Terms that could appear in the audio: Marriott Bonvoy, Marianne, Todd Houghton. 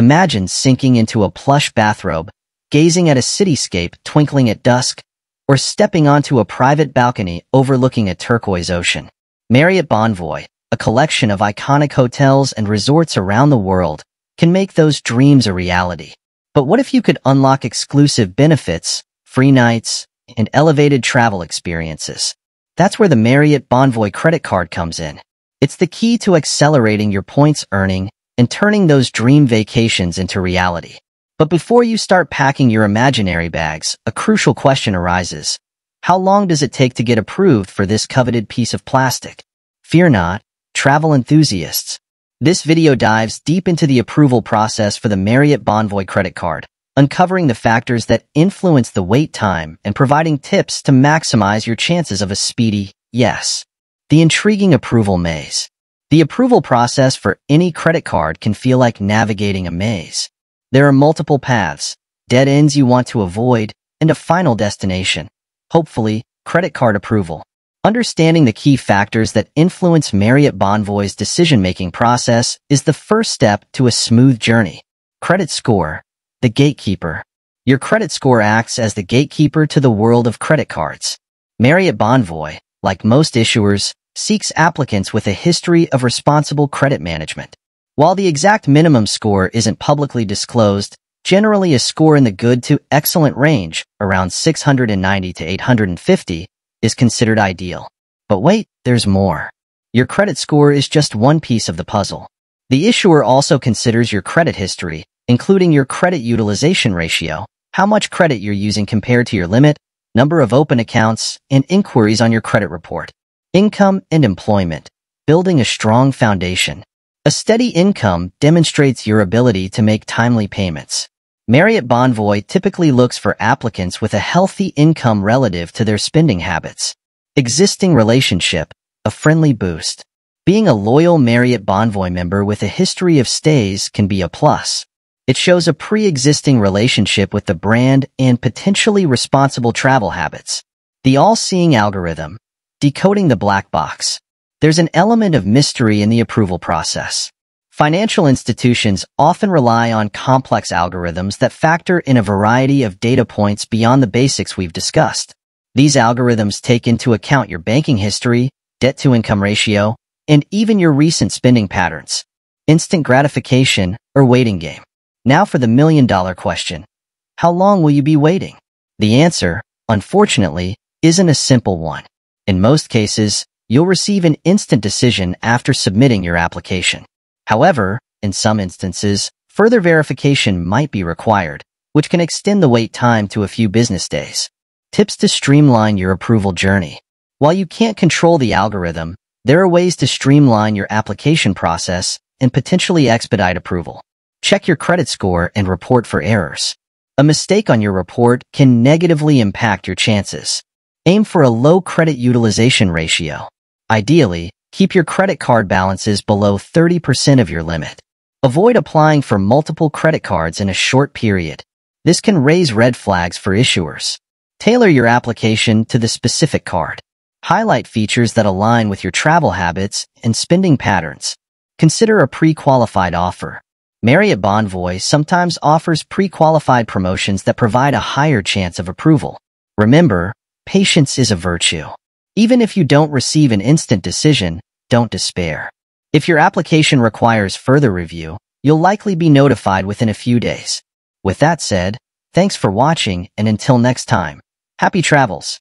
Imagine sinking into a plush bathrobe, gazing at a cityscape twinkling at dusk, or stepping onto a private balcony overlooking a turquoise ocean. Marriott Bonvoy, a collection of iconic hotels and resorts around the world, can make those dreams a reality. But what if you could unlock exclusive benefits, free nights, and elevated travel experiences? That's where the Marriott Bonvoy credit card comes in. It's the key to accelerating your points earning and turning those dream vacations into reality. But before you start packing your imaginary bags, a crucial question arises. How long does it take to get approved for this coveted piece of plastic? Fear not, travel enthusiasts. This video dives deep into the approval process for the Marriott Bonvoy credit card, uncovering the factors that influence the wait time and providing tips to maximize your chances of a speedy yes. The intriguing approval maze. The approval process for any credit card can feel like navigating a maze. There are multiple paths, dead ends you want to avoid, and a final destination. Hopefully, credit card approval. Understanding the key factors that influence Marriott Bonvoy's decision-making process is the first step to a smooth journey. Credit score, the gatekeeper. Your credit score acts as the gatekeeper to the world of credit cards. Marriott Bonvoy, like most issuers, seeks applicants with a history of responsible credit management. While the exact minimum score isn't publicly disclosed, generally a score in the good to excellent range, around 690 to 850, is considered ideal. But wait, there's more. Your credit score is just one piece of the puzzle. The issuer also considers your credit history, including your credit utilization ratio, how much credit you're using compared to your limit, number of open accounts, and inquiries on your credit report. Income and employment. Building a strong foundation. A steady income demonstrates your ability to make timely payments. Marriott Bonvoy typically looks for applicants with a healthy income relative to their spending habits. Existing relationship, a friendly boost. Being a loyal Marriott Bonvoy member with a history of stays can be a plus. It shows a pre-existing relationship with the brand and potentially responsible travel habits. The all-seeing algorithm, decoding the black box. There's an element of mystery in the approval process. Financial institutions often rely on complex algorithms that factor in a variety of data points beyond the basics we've discussed. These algorithms take into account your banking history, debt-to-income ratio, and even your recent spending patterns. Instant gratification or waiting game. Now for the million-dollar question. How long will you be waiting? The answer, unfortunately, isn't a simple one. In most cases, you'll receive an instant decision after submitting your application. However, in some instances, further verification might be required, which can extend the wait time to a few business days. Tips to streamline your approval journey. While you can't control the algorithm, there are ways to streamline your application process and potentially expedite approval. Check your credit score and report for errors. A mistake on your report can negatively impact your chances. Aim for a low credit utilization ratio. Ideally, keep your credit card balances below 30% of your limit. Avoid applying for multiple credit cards in a short period. This can raise red flags for issuers. Tailor your application to the specific card. Highlight features that align with your travel habits and spending patterns. Consider a pre-qualified offer. Marriott Bonvoy sometimes offers pre-qualified promotions that provide a higher chance of approval. Remember, patience is a virtue. Even if you don't receive an instant decision, don't despair. If your application requires further review, you'll likely be notified within a few days. With that said, thanks for watching, and until next time, happy travels.